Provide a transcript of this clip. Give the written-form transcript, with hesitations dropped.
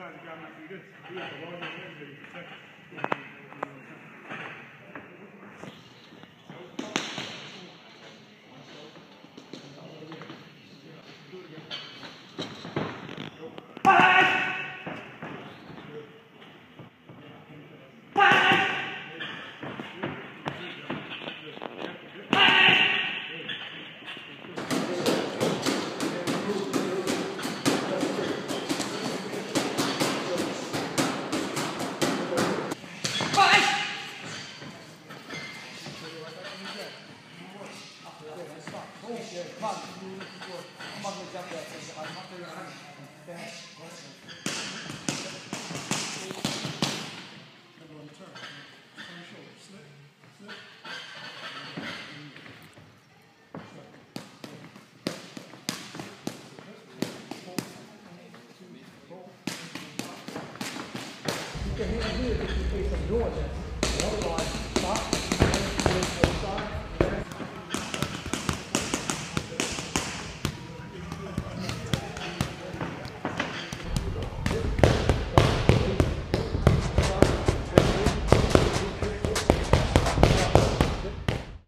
sometimes the guy might be good. He has a long range that he protects. Doing that.